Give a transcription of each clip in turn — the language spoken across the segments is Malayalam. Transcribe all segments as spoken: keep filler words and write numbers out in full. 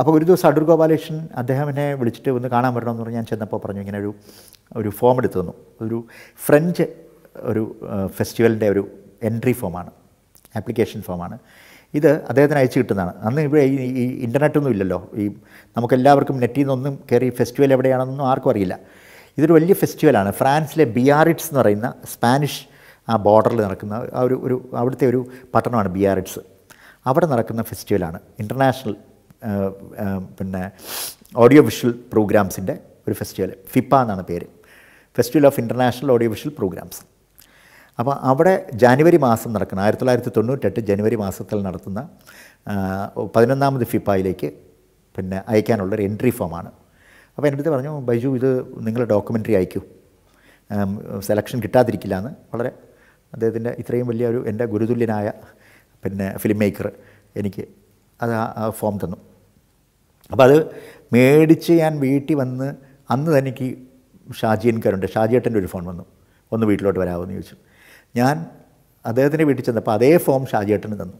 അപ്പോൾ ഒരു ദിവസം അടൂർ ഗോപാലകൃഷ്ണൻ അദ്ദേഹം എന്നെ വിളിച്ചിട്ട് ഒന്ന് കാണാൻ വരണമെന്ന് പറഞ്ഞ് ഞാൻ ചെന്നപ്പോൾ പറഞ്ഞു ഇങ്ങനെ ഒരു ഒരു ഫോം എടുത്തു തന്നു. ഒരു ഫ്രഞ്ച് ഒരു ഫെസ്റ്റിവലിൻ്റെ ഒരു എൻട്രി ഫോമാണ്, ആപ്ലിക്കേഷൻ ഫോമാണ്. ഇത് അദ്ദേഹത്തിന് അയച്ചു കിട്ടുന്നതാണ്. അന്ന് ഇവിടെ ഈ ഇൻ്റർനെറ്റൊന്നും ഇല്ലല്ലോ, ഈ നമുക്കെല്ലാവർക്കും നെറ്റിൽ നിന്നൊന്നും കയറി ഫെസ്റ്റിവൽ എവിടെയാണെന്നൊന്നും ആർക്കും അറിയില്ല. ഇതൊരു വലിയ ഫെസ്റ്റിവലാണ്, ഫ്രാൻസിലെ ബിയാറിറ്റ്സ് എന്ന് പറയുന്ന സ്പാനിഷ് ആ ബോർഡറിൽ നടക്കുന്ന ആ ഒരു ഒരു അവിടുത്തെ ഒരു പട്ടണമാണ് ബിയാറിറ്റ്സ്. അവിടെ നടക്കുന്ന ഫെസ്റ്റിവലാണ്, ഇൻ്റർനാഷണൽ പിന്നെ ഓഡിയോ വിഷ്വൽ പ്രോഗ്രാംസിൻ്റെ ഒരു ഫെസ്റ്റിവൽ, ഫിപ്പ എന്നാണ് പേര്, festival of international audio visual programmes. അപ്പോൾ അവിടെ ജാനുവരി മാസം നടക്കുന്ന ആയിരത്തി തൊള്ളായിരത്തി തൊണ്ണൂറ്റെട്ട് ജനുവരി മാസത്തിൽ നടത്തുന്ന പതിനൊന്നാമത് ഫിപ്പയിലേക്ക് പിന്നെ അയക്കാനുള്ളൊരു എൻട്രി ഫോമാണ്. അപ്പോൾ എൻ്റെ അടുത്ത് പറഞ്ഞു, ബൈജു ഇത് നിങ്ങൾ ഡോക്യുമെൻ്ററി അയക്കൂ, സെലക്ഷൻ കിട്ടാതിരിക്കില്ല എന്ന്. വളരെ അദ്ദേഹത്തിൻ്റെ ഇത്രയും വലിയ ഒരു എൻ്റെ ഗുരുതുല്യനായ പിന്നെ ഫിലിം മേക്കർ എനിക്ക് അത് ആ ഫോം തന്നു. അപ്പോൾ അത് മേടിച്ച് ഞാൻ വീട്ടിൽ വന്ന് അന്ന് തന്നെ എനിക്ക് ഷാജിയൻകാരുണ്ട്, ഷാജിയേട്ടൻ്റെ ഒരു ഫോൺ വന്നു, ഒന്ന് വീട്ടിലോട്ട് വരാമെന്ന് ചോദിച്ചു. ഞാൻ അദ്ദേഹത്തിൻ്റെ വീട്ടിൽ ചെന്നപ്പോൾ അതേ ഫോം ഷാജിയേട്ടന് തന്നു,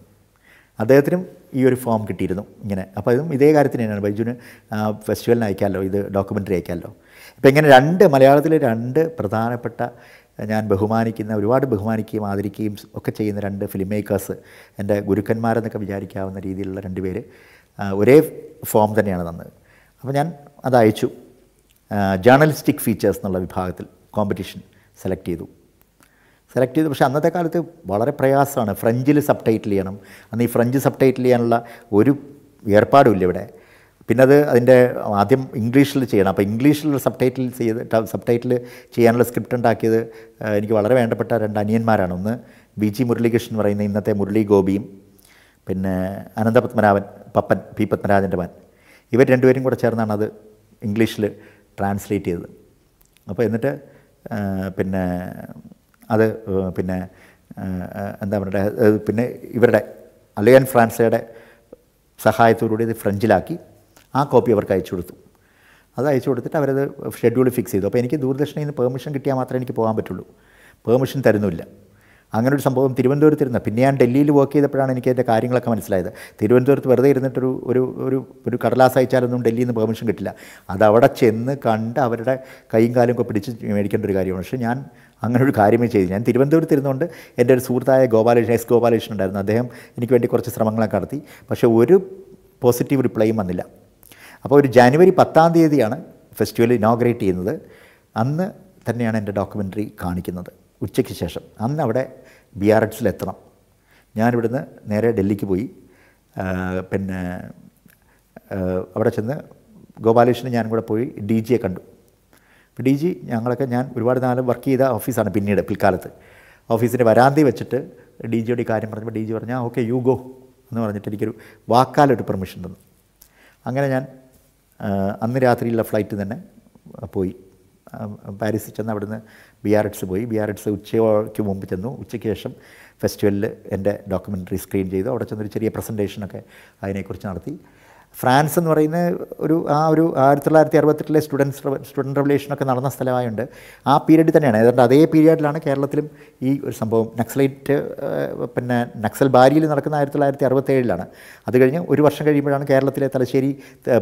അദ്ദേഹത്തിനും ഈ ഒരു ഫോം കിട്ടിയിരുന്നു ഇങ്ങനെ. അപ്പോൾ അതും ഇതേ കാര്യത്തിന് തന്നെയാണ്, ബൈജുന് ഫെസ്റ്റിവലിന് അയക്കാമല്ലോ, ഇത് ഡോക്യുമെൻ്ററി അയക്കാമല്ലോ. ഇപ്പോൾ ഇങ്ങനെ രണ്ട് മലയാളത്തിലെ രണ്ട് പ്രധാനപ്പെട്ട ഞാൻ ബഹുമാനിക്കുന്ന, ഒരുപാട് ബഹുമാനിക്കുകയും ആദരിക്കുകയും ഒക്കെ ചെയ്യുന്ന രണ്ട് ഫിലിം മേക്കേഴ്സ്, എൻ്റെ ഗുരുക്കന്മാരെന്നൊക്കെ വിചാരിക്കാവുന്ന രീതിയിലുള്ള രണ്ട് പേര് ഒരേ ഫോം തന്നെയാണ് തന്നത്. അപ്പോൾ ഞാൻ അത് അയച്ചു. ജേർണലിസ്റ്റിക് ഫീച്ചേഴ്സ് എന്നുള്ള വിഭാഗത്തിൽ കോമ്പറ്റീഷൻ സെലക്ട് ചെയ്തു സെലക്ട് ചെയ്തു പക്ഷേ അന്നത്തെ കാലത്ത് വളരെ പ്രയാസമാണ്, ഫ്രഞ്ചിൽ സബ് ടൈറ്റിൽ ചെയ്യണം. അന്ന് ഈ ഫ്രഞ്ച് സബ് ടൈറ്റിൽ ചെയ്യാനുള്ള ഒരു ഏർപ്പാടുമില്ല ഇവിടെ. പിന്നെ അത് അതിൻ്റെ ആദ്യം ഇംഗ്ലീഷിൽ ചെയ്യണം. അപ്പോൾ ഇംഗ്ലീഷിലുള്ള സബ് ടൈറ്റിൽ ചെയ്ത് സബ് ടൈറ്റിൽ ചെയ്യാനുള്ള സ്ക്രിപ്റ്റ് ഉണ്ടാക്കിയത് എനിക്ക് വളരെ വേണ്ടപ്പെട്ട രണ്ട് അനിയന്മാരാണ്. ഒന്ന് വി ജി മുരളീകൃഷ്ണൻ എന്ന് പറയുന്ന ഇന്നത്തെ മുരളി ഗോപിയും പിന്നെ അനന്തപത്മനാഭൻ പപ്പൻ പി പത്മരാജൻ്റെ മാൻ, ഇവർ രണ്ടുപേരും കൂടെ ചേർന്നാണ് അത് ഇംഗ്ലീഷിൽ ട്രാൻസ്ലേറ്റ് ചെയ്തത്. അപ്പോൾ എന്നിട്ട് പിന്നെ അത് പിന്നെ എന്താ പറയുക, പിന്നെ ഇവരുടെ അലയൻ ഫ്രാൻസയുടെ സഹായത്തോടുകൂടി ഇത് ഫ്രഞ്ചിലാക്കി ആ കോപ്പി അവർക്ക് അയച്ചു കൊടുത്തു. അത് അയച്ചു കൊടുത്തിട്ട് അവരത് ഷെഡ്യൂൾ ഫിക്സ് ചെയ്തു. അപ്പോൾ എനിക്ക് ദൂരദർശനിൽ നിന്ന് പെർമിഷൻ കിട്ടിയാൽ മാത്രമേ എനിക്ക് പോകാൻ പറ്റുള്ളൂ, പെർമിഷൻ തരുന്നില്ല. അങ്ങനൊരു സംഭവം തിരുവനന്തപുരത്ത് ഇരുന്ന, പിന്നെ ഞാൻ ഡൽഹിയിൽ വർക്ക് ചെയ്തപ്പോഴാണ് എനിക്ക് അതിൻ്റെ കാര്യങ്ങളൊക്കെ മനസ്സിലായത്. തിരുവനന്തപുരത്ത് വെറുതെ ഇരുന്നിട്ടൊരു ഒരു ഒരു ഒരു കടലാസ് അയച്ചാലൊന്നും ഡൽഹിയിൽ നിന്ന് പെർമിഷൻ കിട്ടില്ല. അതവിടെ ചെന്ന് കണ്ട് അവരുടെ കൈയും കാലും ഒക്കെ പിടിച്ച് മേടിക്കേണ്ട ഒരു കാര്യമാണ്. പക്ഷേ ഞാൻ അങ്ങനൊരു കാര്യമേ ചെയ്തു. ഞാൻ തിരുവനന്തപുരത്ത് ഇരുന്നുകൊണ്ട് എൻ്റെ ഒരു സുഹൃത്തായ ഗോപാലകൃഷ്ണൻ, എസ് ഗോപാലകൃഷ്ണൻ ഉണ്ടായിരുന്നു, അദ്ദേഹം എനിക്ക് വേണ്ടി കുറച്ച് ശ്രമങ്ങളൊക്കെ നടത്തി. പക്ഷേ ഒരു പോസിറ്റീവ് റിപ്ലൈയും വന്നില്ല. അപ്പോൾ ഒരു ജാനുവരി പത്താം തീയതിയാണ് ഫെസ്റ്റിവൽ ഇനോഗ്രേറ്റ് ചെയ്യുന്നത്. അന്ന് തന്നെയാണ് എൻ്റെ ഡോക്യുമെൻ്ററി കാണിക്കുന്നത്, ഉച്ചയ്ക്ക് ശേഷം. അന്ന് അവിടെ ബിയാറിറ്റ്സിലെത്തണം. ഞാനിവിടുന്ന് നേരെ ഡൽഹിക്ക് പോയി. പിന്നെ അവിടെ ചെന്ന് ഗോപാലകൃഷ്ണൻ ഞാനും കൂടെ പോയി ഡി ജിയെ കണ്ടു. അപ്പോൾ ഡി ജി ഞങ്ങളൊക്കെ, ഞാൻ ഒരുപാട് നാളും വർക്ക് ചെയ്ത ഓഫീസാണ് പിന്നീട് പിൽക്കാലത്ത്. ഓഫീസിൻ്റെ വരാന്തി വെച്ചിട്ട് ഡി ജിയോട് ഈ കാര്യം പറഞ്ഞപ്പോൾ ഡി ജി പറഞ്ഞാൽ ഓക്കെ യു ഗോ എന്ന് പറഞ്ഞിട്ട് എനിക്കൊരു വാക്കാലൊരു പെർമിഷൻ തന്നു. അങ്ങനെ ഞാൻ അന്ന് രാത്രിയിലുള്ള ഫ്ലൈറ്റ് തന്നെ പോയി പാരീസിൽ ചെന്ന് അവിടുന്ന് ബിയാറിറ്റ്സ് പോയി. ബിയാറിറ്റ്സ് ഉച്ചയ്ക്ക് മുമ്പ് ചെന്നു. ഉച്ചയ്ക്ക് ശേഷം ഫെസ്റ്റിവലിൽ എൻ്റെ ഡോക്യുമെൻ്ററി സ്ക്രീൻ ചെയ്തു. അവിടെ ചെന്നൊരു ചെറിയ പ്രസൻറ്റേഷനൊക്കെ അതിനെക്കുറിച്ച് നടത്തി. ഫ്രാൻസ് എന്ന് പറയുന്ന ഒരു ആ ഒരു ആയിരത്തി തൊള്ളായിരത്തി അറുപത്തെട്ടിലെ സ്റ്റുഡൻസ് സ്റ്റുഡൻറ്റ് റെവല്യൂഷനൊക്കെ നടന്ന സ്ഥലമായുണ്ട് ആ പീരീഡ് തന്നെയാണ്. ഏതാണ്ട് അതേ പീരീഡിലാണ് കേരളത്തിലും ഈ ഒരു സംഭവം നക്സലൈറ്റ് പിന്നെ നക്സൽ ബാരിയിൽ നടക്കുന്ന ആയിരത്തി തൊള്ളായിരത്തി അറുപത്തേഴിലാണ്. അത് കഴിഞ്ഞ് ഒരു വർഷം കഴിയുമ്പോഴാണ് കേരളത്തിലെ തലശ്ശേരി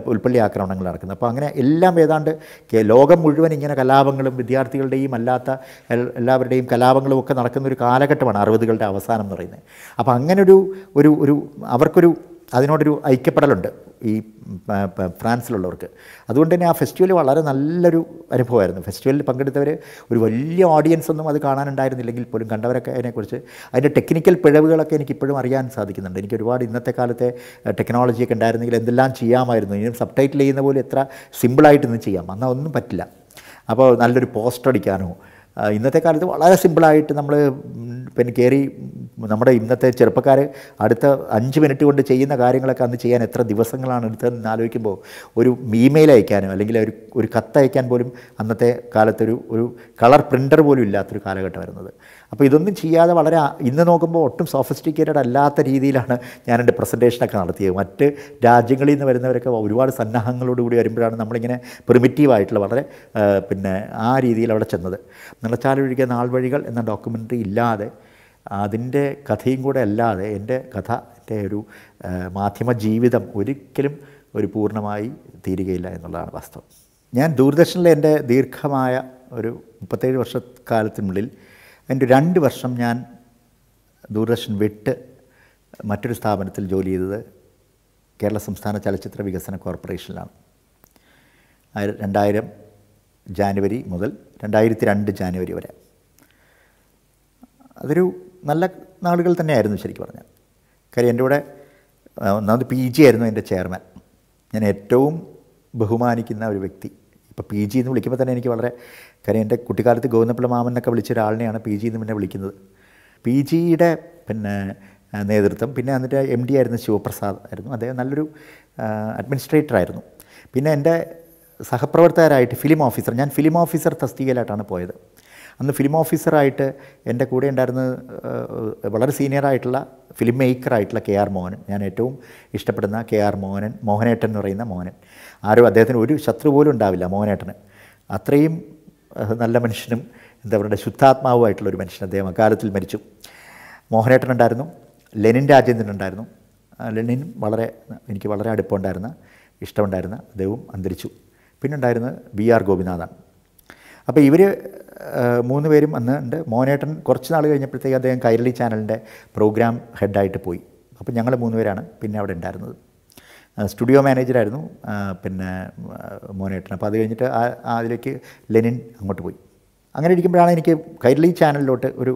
പുൽപ്പള്ളി ആക്രമണങ്ങൾ നടക്കുന്നത്. അപ്പോൾ അങ്ങനെ എല്ലാം ഏതാണ്ട് ലോകം മുഴുവൻ ഇങ്ങനെ കലാപങ്ങളും വിദ്യാർത്ഥികളുടെയും അല്ലാത്ത എല്ലാവരുടെയും കലാപങ്ങളും ഒക്കെ നടക്കുന്നൊരു കാലഘട്ടമാണ് അറുപതുകളുടെ അവസാനം എന്ന് പറയുന്നത്. അപ്പോൾ അങ്ങനൊരു ഒരു ഒരു അവർക്കൊരു അതിനോടൊരു ഐക്യപ്പെടലുണ്ട് ഈ ഫ്രാൻസിലുള്ളവർക്ക്. അതുകൊണ്ട് തന്നെ ആ ഫെസ്റ്റിവൽ വളരെ നല്ലൊരു അനുഭവമായിരുന്നു. ഫെസ്റ്റിവലിൽ പങ്കെടുത്തവർ ഒരു വലിയ ഓഡിയൻസ് ഒന്നും അത് കാണാനുണ്ടായിരുന്നില്ലെങ്കിൽ പോലും കണ്ടവരൊക്കെ അതിനെക്കുറിച്ച് അതിൻ്റെ ടെക്നിക്കൽ പിഴവുകളൊക്കെ എനിക്കിപ്പോഴും അറിയാൻ സാധിക്കുന്നുണ്ട്. എനിക്ക് ഒരുപാട് ഇന്നത്തെ കാലത്തെ ടെക്നോളജിയൊക്കെ ഉണ്ടായിരുന്നെങ്കിൽ എന്തെല്ലാം ചെയ്യാമായിരുന്നു. ഇനി സബ് ടൈറ്റിൽ ചെയ്യുന്ന പോലെ എത്ര സിമ്പിളായിട്ടൊന്നും ചെയ്യാം, എന്നാൽ ഒന്നും പറ്റില്ല. അപ്പോൾ നല്ലൊരു പോസ്റ്റർ അടിക്കാനോ ഇന്നത്തെ കാലത്ത് വളരെ സിമ്പിളായിട്ട് നമ്മൾ പിന്നെ കയറി നമ്മുടെ ഇന്നത്തെ ചെറുപ്പക്കാർ അടുത്ത അഞ്ച് മിനിറ്റ് കൊണ്ട് ചെയ്യുന്ന കാര്യങ്ങളൊക്കെ അന്ന് ചെയ്യാൻ എത്ര ദിവസങ്ങളാണ് എടുത്തതെന്ന് ആലോചിക്കുമ്പോൾ ഒരു ഇമെയിൽ അയക്കാനോ അല്ലെങ്കിൽ ഒരു ഒരു കത്തയക്കാൻ പോലും അന്നത്തെ കാലത്തൊരു ഒരു കളർ പ്രിൻ്റർ പോലും ഇല്ലാത്തൊരു കാലഘട്ടമായിരുന്നത്. അപ്പോൾ ഇതൊന്നും ചെയ്യാതെ വളരെ ഇന്ന് നോക്കുമ്പോൾ ഒട്ടും സോഫിസ്റ്റിക്കേറ്റഡ് അല്ലാത്ത രീതിയിലാണ് ഞാൻ എൻ്റെ പ്രസൻറ്റേഷനൊക്കെ നടത്തിയത്. മറ്റ് രാജ്യങ്ങളിൽ നിന്ന് വരുന്നവരൊക്കെ ഒരുപാട് സന്നാഹങ്ങളോടുകൂടി വരുമ്പോഴാണ് നമ്മളിങ്ങനെ പ്രിമിറ്റീവായിട്ടുള്ള വളരെ പിന്നെ ആ രീതിയിൽ അവിടെ ചെന്നത്. നിറച്ചാലൊഴികെ നാൾ വഴികൾ എന്ന ഡോക്യുമെൻ്ററി ഇല്ലാതെ അതിൻ്റെ കഥയും കൂടെ അല്ലാതെ എൻ്റെ കഥ എൻ്റെ ഒരു മാധ്യമ ജീവിതം ഒരിക്കലും ഒരു പൂർണ്ണമായി തീരുകയില്ല എന്നുള്ളതാണ് വാസ്തവം. ഞാൻ ദൂരദർശനിലെ എൻ്റെ ദീർഘമായ ഒരു മുപ്പത്തേഴ് വർഷക്കാലത്തിനുള്ളിൽ എൻ്റെ രണ്ട് വർഷം ഞാൻ ദൂരദർശൻ വിട്ട് മറ്റൊരു സ്ഥാപനത്തിൽ ജോലി ചെയ്തത് കേരള സംസ്ഥാന ചലച്ചിത്ര വികസന കോർപ്പറേഷനിലാണ്. രണ്ടായിരം ജാനുവരി മുതൽ രണ്ടായിരത്തി രണ്ട് ജാനുവരി വരെ. അതൊരു നല്ല നാളുകൾ തന്നെയായിരുന്നു ശരിക്കും പറഞ്ഞാൽ. കാര്യം എൻ്റെ കൂടെ ഒന്നാമത് പി ജി ആയിരുന്നു എൻ്റെ ചെയർമാൻ. ഞാൻ ഏറ്റവും ബഹുമാനിക്കുന്ന ഒരു വ്യക്തി, ഇപ്പോൾ പി ജി എന്ന് വിളിക്കുമ്പോൾ തന്നെ എനിക്ക് വളരെ, കാര്യം എൻ്റെ കുട്ടിക്കാലത്ത് ഗോവിന്ദപ്പിള്ള മാമൻ എന്നൊക്കെ വിളിച്ച ഒരാളിനെയാണ് പി ജി എന്ന് പിന്നെ വിളിക്കുന്നത്. പി ജിയുടെ പിന്നെ നേതൃത്വം, പിന്നെ എന്നിട്ട് എം ഡി ആയിരുന്ന ശിവപ്രസാദ് ആയിരുന്നു. അദ്ദേഹം നല്ലൊരു അഡ്മിനിസ്ട്രേറ്റർ ആയിരുന്നു. പിന്നെ എൻ്റെ സഹപ്രവർത്തകരായിട്ട് ഫിലിം ഓഫീസർ, ഞാൻ ഫിലിം ഓഫീസർ തസ്തികയിലായിട്ടാണ് പോയത്. അന്ന് ഫിലിം ഓഫീസറായിട്ട് എൻ്റെ കൂടെ ഉണ്ടായിരുന്ന വളരെ സീനിയറായിട്ടുള്ള ഫിലിം മേക്കറായിട്ടുള്ള കെ ആർ മോഹൻ, ഞാൻ ഏറ്റവും ഇഷ്ടപ്പെടുന്ന കെ ആർ മോഹനൻ, മോഹനേട്ടൻ എന്ന് പറയുന്ന മോഹനൻ. ആരും അദ്ദേഹത്തിന് ഒരു ശത്രു പോലും ഉണ്ടാവില്ല മോഹനേട്ടന്. അത്രയും നല്ല മനുഷ്യനും എന്താ പറയുക, ശുദ്ധാത്മാവുമായിട്ടുള്ളൊരു മനുഷ്യൻ. അദ്ദേഹം അകാലത്തിൽ മരിച്ചു. മോഹനേട്ടനുണ്ടായിരുന്നു, ലെനിൻ രാജേന്ദ്രൻ ഉണ്ടായിരുന്നു. ലെനിൻ വളരെ എനിക്ക് വളരെ അടുപ്പമുണ്ടായിരുന്ന ഇഷ്ടമുണ്ടായിരുന്ന അദ്ദേഹവും അന്തരിച്ചു. പിന്നുണ്ടായിരുന്ന ബി ആർ ഗോപിനാഥാണ്. അപ്പോൾ ഇവർ മൂന്ന് പേരും അന്ന് ഉണ്ട്. മോഹനേട്ടൻ കുറച്ച് നാൾ കഴിഞ്ഞപ്പോഴത്തേക്ക് അദ്ദേഹം കൈരളി ചാനലിൻ്റെ പ്രോഗ്രാം ഹെഡായിട്ട് പോയി. അപ്പോൾ ഞങ്ങൾ മൂന്ന് പേരാണ് പിന്നെ അവിടെ ഉണ്ടായിരുന്നത്. സ്റ്റുഡിയോ മാനേജറായിരുന്നു പിന്നെ മോഹനേട്ടൻ. അപ്പോൾ അത് കഴിഞ്ഞിട്ട് ആ അതിലേക്ക് ലെനിൻ അങ്ങോട്ട് പോയി. അങ്ങനെ ഇരിക്കുമ്പോഴാണ് എനിക്ക് കൈരളി ചാനലിലോട്ട് ഒരു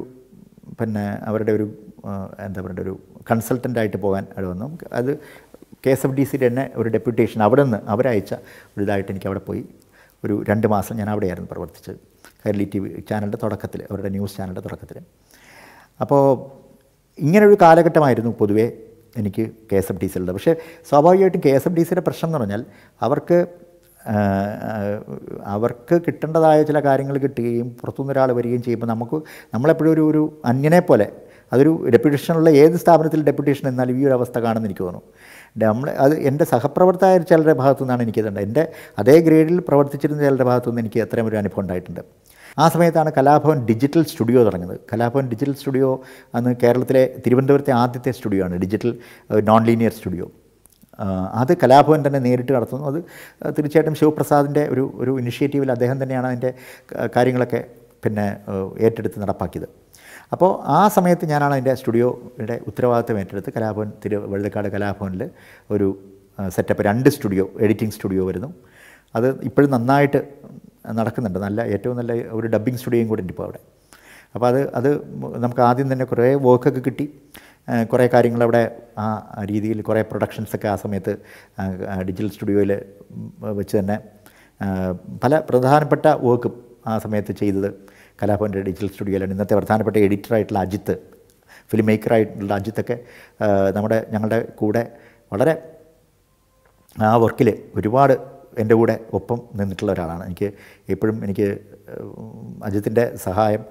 പിന്നെ അവരുടെ ഒരു എന്താ പറയുക ഒരു കൺസൾട്ടൻ്റായിട്ട് പോകാൻ അവിടെ വന്നു. അത് കെ എസ് എഫ് ഡി സിയിൽ തന്നെ ഒരു ഡെപ്യൂട്ടേഷൻ അവിടെ നിന്ന് അവരയച്ച ഒരു ഇതായിട്ട് എനിക്ക് അവിടെ പോയി ഒരു രണ്ട് മാസം ഞാൻ അവിടെയായിരുന്നു പ്രവർത്തിച്ചത്. കൈരളി ടി വി ചാനലിൻ്റെ തുടക്കത്തിൽ, അവരുടെ ന്യൂസ് ചാനലിൻ്റെ തുടക്കത്തിൽ. അപ്പോൾ ഇങ്ങനൊരു കാലഘട്ടമായിരുന്നു പൊതുവേ എനിക്ക് കെ എസ് എഫ് ഡി സിയിലുള്ളത്. പക്ഷേ സ്വാഭാവികമായിട്ടും കെ എസ് എഫ് ഡി സിയുടെ പ്രശ്നം എന്ന് പറഞ്ഞാൽ അവർക്ക് അവർക്ക് കിട്ടേണ്ടതായ ചില കാര്യങ്ങൾ കിട്ടുകയും പുറത്തുനിന്ന് ഒരാൾ വരികയും ചെയ്യുമ്പോൾ നമുക്ക് നമ്മളെപ്പോഴും ഒരു ഒരു അന്യനെ പോലെ, അതൊരു ഡെപ്യൂട്ടേഷനുള്ള ഏത് സ്ഥാപനത്തിൽ ഡെപ്യൂട്ടേഷൻ എന്നാലും ഈ ഒരു അവസ്ഥ കാണുമെന്ന് എനിക്ക് തോന്നുന്നു. നമ്മൾ അത് എൻ്റെ സഹപ്രവർത്തകർ ചിലരുടെ ഭാഗത്തു നിന്നാണ് എനിക്കതുണ്ട്. എൻ്റെ അതേ ഗ്രേഡിൽ പ്രവർത്തിച്ചിരുന്ന ചിലരുടെ ഭാഗത്തു നിന്ന് എനിക്ക് അത്രയും ഒരു അനുഭവം ഉണ്ടായിട്ടുണ്ട്. ആ സമയത്താണ് കലാഭവൻ ഡിജിറ്റൽ സ്റ്റുഡിയോ തുടങ്ങുന്നത്. കലാഭവൻ ഡിജിറ്റൽ സ്റ്റുഡിയോ അന്ന് കേരളത്തിലെ തിരുവനന്തപുരത്തെ ആദ്യത്തെ സ്റ്റുഡിയോ ആണ്, ഡിജിറ്റൽ നോൺ ലീനിയർ സ്റ്റുഡിയോ. അത് കലാഭവൻ തന്നെ നേരിട്ട് നടത്തുന്നു. അത് തീർച്ചയായിട്ടും ശിവപ്രസാദിൻ്റെ ഒരു ഒരു ഇനിഷ്യേറ്റീവിൽ അദ്ദേഹം തന്നെയാണ് അതിൻ്റെ കാര്യങ്ങളൊക്കെ പിന്നെ ഏറ്റെടുത്ത് നടപ്പാക്കിയത്. അപ്പോൾ ആ സമയത്ത് ഞാനാണ് അതിൻ്റെ സ്റ്റുഡിയോയുടെ ഉത്തരവാദിത്തം ഏറ്റെടുത്ത് കലാഭവൻ തിരു വഴുതക്കാട് കലാഭവനിൽ ഒരു സെറ്റപ്പ്, രണ്ട് സ്റ്റുഡിയോ, എഡിറ്റിംഗ് സ്റ്റുഡിയോ വരുന്നു. അത് ഇപ്പോഴും നന്നായിട്ട് നടക്കുന്നുണ്ട്. നല്ല ഏറ്റവും നല്ല ഒരു ഡബ്ബിംഗ് സ്റ്റുഡിയോയും കൂടെ ഉണ്ട് ഇപ്പോൾ അവിടെ. അപ്പോൾ അത് അത് നമുക്ക് ആദ്യം തന്നെ കുറേ വർക്കൊക്കെ കിട്ടി, കുറേ കാര്യങ്ങളവിടെ ആ രീതിയിൽ കുറേ പ്രൊഡക്ഷൻസൊക്കെ ആ സമയത്ത് ഡിജിറ്റൽ സ്റ്റുഡിയോയിൽ വെച്ച് തന്നെ പല പ്രധാനപ്പെട്ട വർക്കും ആ സമയത്ത് ചെയ്തത് കലാഭവൻ്റെ ഡിജിറ്റൽ സ്റ്റുഡിയോയിലാണ്. ഇന്നത്തെ പ്രധാനപ്പെട്ട എഡിറ്ററായിട്ടുള്ള അജിത്ത്, ഫിലിം മേക്കറായിട്ടുള്ള അജിത്തൊക്കെ നമ്മുടെ ഞങ്ങളുടെ കൂടെ വളരെ ആ വർക്കിൽ ഒരുപാട് എൻ്റെ കൂടെ ഒപ്പം നിന്നിട്ടുള്ള ഒരാളാണ്. എനിക്ക് എപ്പോഴും എനിക്ക് അജിത്തിൻ്റെ സഹായം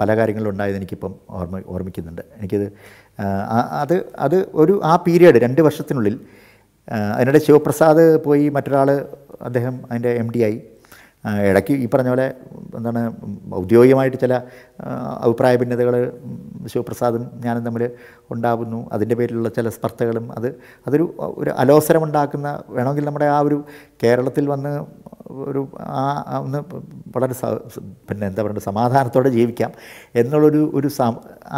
പല കാര്യങ്ങളുണ്ടായത് എനിക്കിപ്പം ഓർമ്മ ഓർമ്മിക്കുന്നുണ്ട് എനിക്കിത്. അത് അത് ഒരു ആ പീരീഡ് രണ്ട് വർഷത്തിനുള്ളിൽ അതിനിടെ ശിവപ്രസാദ് പോയി, മറ്റൊരാൾ അദ്ദേഹം അതിൻ്റെ എം ഡി ആയി. ഇടയ്ക്ക് ഈ പറഞ്ഞ പോലെ എന്താണ് ഔദ്യോഗികമായിട്ട് ചില അഭിപ്രായ ഭിന്നതകൾ ശിവപ്രസാദും ഞാനും തമ്മിൽ ഉണ്ടാകുന്നു. അതിൻ്റെ പേരിലുള്ള ചില സ്പർദ്ധകളും അത് അതൊരു ഒരു അലോസരമുണ്ടാക്കുന്ന, വേണമെങ്കിൽ നമ്മുടെ ആ ഒരു കേരളത്തിൽ വന്ന് ഒരു ആ ഒന്ന് വളരെ പിന്നെ എന്താ പറയുക സമാധാനത്തോടെ ജീവിക്കാം എന്നുള്ളൊരു ഒരു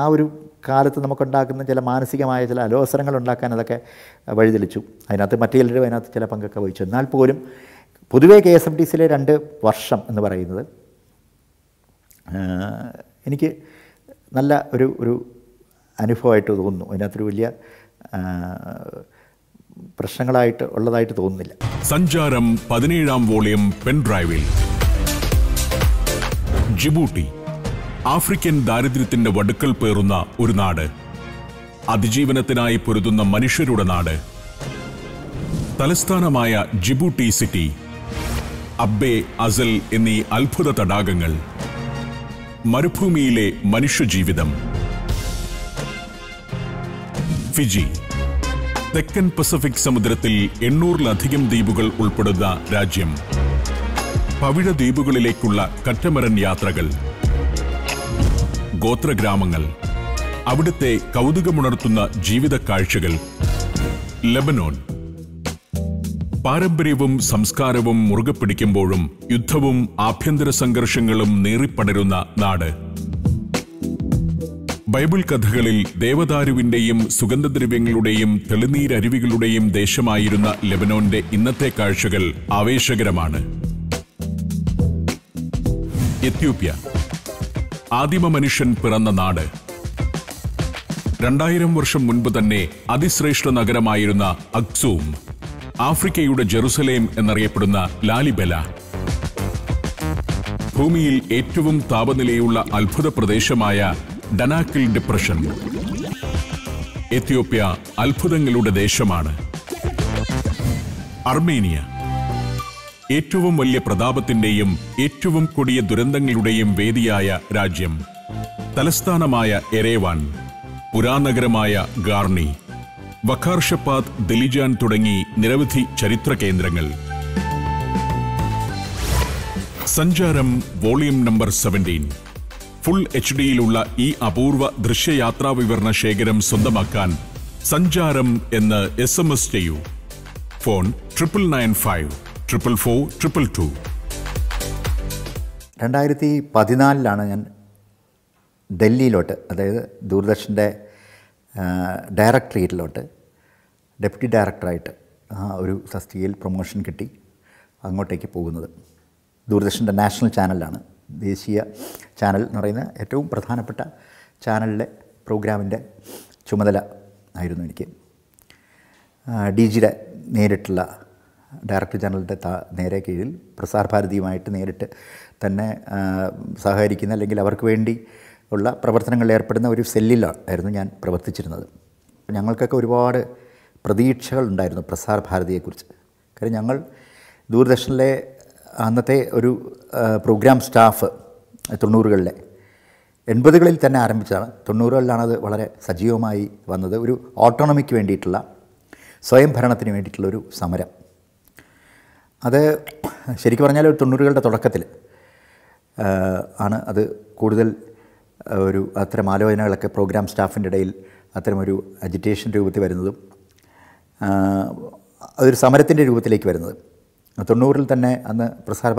ആ ഒരു കാലത്ത് നമുക്കുണ്ടാക്കുന്ന ചില മാനസികമായ ചില അലോസരങ്ങൾ ഉണ്ടാക്കാൻ അതൊക്കെ വഴിതെളിച്ചു. അതിനകത്ത് മറ്റു ചിലരും അതിനകത്ത് ചില പങ്കൊക്കെ വഹിച്ചു. എന്നാൽ പോലും പൊതുവേ കെ എസ് എഫ് ഡി സിയിലെ രണ്ട് വർഷം എന്ന് പറയുന്നത് എനിക്ക് നല്ല ഒരു ഒരു അനുഭവമായിട്ട് തോന്നുന്നു. അതിനകത്തൊരു വലിയ പ്രശ്നങ്ങളായിട്ട് ഉള്ളതായിട്ട് തോന്നുന്നില്ല. സഞ്ചാരം പതിനേഴാം വോളിയം പെൻഡ്രൈവിൽ ജിബൂട്ടി, ആഫ്രിക്കൻ ദാരിദ്ര്യത്തിന്റെ വടുക്കൽ പേറുന്ന ഒരു നാട്, അതിജീവനത്തിനായി പൊരുതുന്ന മനുഷ്യരുടെ നാട്, തലസ്ഥാനമായ ജിബൂട്ടി സിറ്റി, അബ്ബെ, അസൽ എന്നീ അത്ഭുത തടാകങ്ങൾ, മരുഭൂമിയിലെ മനുഷ്യജീവിതം, ഫിജി, തെക്കൻ പസഫിക് സമുദ്രത്തിൽ എണ്ണൂറിലധികം ദ്വീപുകൾ ഉൾപ്പെടുന്ന രാജ്യം, പവിഴ ദ്വീപുകളിലേക്കുള്ള കറ്റമരൻ യാത്രകൾ, ഗോത്രഗ്രാമങ്ങൾ, അവിടുത്തെ കൗതുകമുണർത്തുന്ന ജീവിത കാഴ്ചകൾ, ലെബനോൺ, പാരമ്പര്യവും സംസ്കാരവും മുറുകെ പിടിക്കുമ്പോഴും യുദ്ധവും ആഭ്യന്തര സംഘർഷങ്ങളും നേറിപ്പടരുന്ന നാട്. ബൈബിൾ കഥകളിൽ ദേവദാരുവിന്റെയും സുഗന്ധദ്രവ്യങ്ങളുടെയും തെളിനീരരുവികളുടെയും ദേശമായിരുന്ന ലെബനോന്റെ ഇന്നത്തെ കാഴ്ചകൾ ആവേശകരമാണ്. എത്യോപ്യ, ആദിമ മനുഷ്യൻ പിറന്ന നാട്. രണ്ടായിരം വർഷം മുൻപ് തന്നെ അതിശ്രേഷ്ഠ നഗരമായിരുന്ന അക്സൂം, ആഫ്രിക്കയുടെ ജെറുസലേം എന്നറിയപ്പെടുന്ന ലാലിബെല, ഭൂമിയിൽ ഏറ്റവും താപനിലയുള്ള അത്ഭുത പ്രദേശമായ ഡനാക്കിൽ ഡിപ്രഷൻ. എത്യോപ്യ അത്ഭുതങ്ങളുടെ ദേശമാണ്. അർമേനിയ, ഏറ്റവും വലിയ പ്രതാപത്തിന്റെയും ഏറ്റവും കൊടിയ ദുരന്തങ്ങളുടെയും വേദിയായ രാജ്യം. തലസ്ഥാനമായ എരേവാൻ, പുരാനഗരമായ ഗാർണി, വഖാർഷപ്പാത്ത്, ദിലിജാൻ തുടങ്ങി നിരവധി ചരിത്ര കേന്ദ്രങ്ങൾ. Sancharam volume number seventeen. Full H ഡിയിലുള്ള ഈ അപൂർവ ദൃശ്യയാത്രാ വിവരണ ശേഖരം സ്വന്തമാക്കാൻ സഞ്ചാരം എന്ന് എസ് എം എസ് ചെയ്യൂ. Phone triple nine five triple four triple two. രണ്ടായിരത്തി പതിനാലിലാണ് ഞാൻ ഡൽഹിയിലോട്ട്, അതായത് ദൂരദർശൻ്റെ ഡയറക്ടറേറ്റിലോട്ട് ഡെപ്യൂട്ടി ഡയറക്ടറായിട്ട് ആ ഒരു തസ്തികയിൽ പ്രൊമോഷൻ കിട്ടി അങ്ങോട്ടേക്ക് പോകുന്നത്. ദൂരദർശൻ്റെ നാഷണൽ ചാനലാണ്, ദേശീയ ചാനൽ എന്ന് പറയുന്ന ഏറ്റവും പ്രധാനപ്പെട്ട ചാനലിലെ പ്രോഗ്രാമിൻ്റെ ചുമതല ആയിരുന്നു എനിക്ക്. ഡി ജിയുടെ നേരിട്ടുള്ള ഡയറക്ടർ ജനറലിൻ്റെ താ നേരെ കീഴിൽ പ്രസാർഭാരതിയുമായിട്ട് നേരിട്ട് തന്നെ സഹകരിക്കുന്ന അല്ലെങ്കിൽ അവർക്ക് വേണ്ടി ഉള്ള പ്രവർത്തനങ്ങളിൽ ഏർപ്പെടുന്ന ഒരു സെല്ലിലായിരുന്നു ഞാൻ പ്രവർത്തിച്ചിരുന്നത്. ഞങ്ങൾക്കൊക്കെ ഒരുപാട് പ്രതീക്ഷകളുണ്ടായിരുന്നു പ്രസാർ ഭാരതിയെക്കുറിച്ച്. കാര്യം ഞങ്ങൾ ദൂരദർശനിലെ അന്നത്തെ ഒരു പ്രോഗ്രാം സ്റ്റാഫ് തൊണ്ണൂറുകളിലെ എൺപതുകളിൽ തന്നെ ആരംഭിച്ചതാണ്. തൊണ്ണൂറുകളിലാണത് വളരെ സജീവമായി വന്നത്. ഒരു ഓട്ടോണമിക്ക് വേണ്ടിയിട്ടുള്ള സ്വയം ഭരണത്തിന് വേണ്ടിയിട്ടുള്ളൊരു സമരം. അത് ശരിക്കും പറഞ്ഞാൽ ഒരു തൊണ്ണൂറുകളുടെ തുടക്കത്തിൽ ആണ് അത് കൂടുതൽ ഒരു അത്തരം ആലോചനകളൊക്കെ പ്രോഗ്രാം സ്റ്റാഫിൻ്റെ ഇടയിൽ അത്തരമൊരു അജിറ്റേഷൻ രൂപത്തിൽ വരുന്നതും അതൊരു സമരത്തിൻ്റെ രൂപത്തിലേക്ക് വരുന്നതും. തൊണ്ണൂറിൽ തന്നെ അന്ന് പ്രസാർ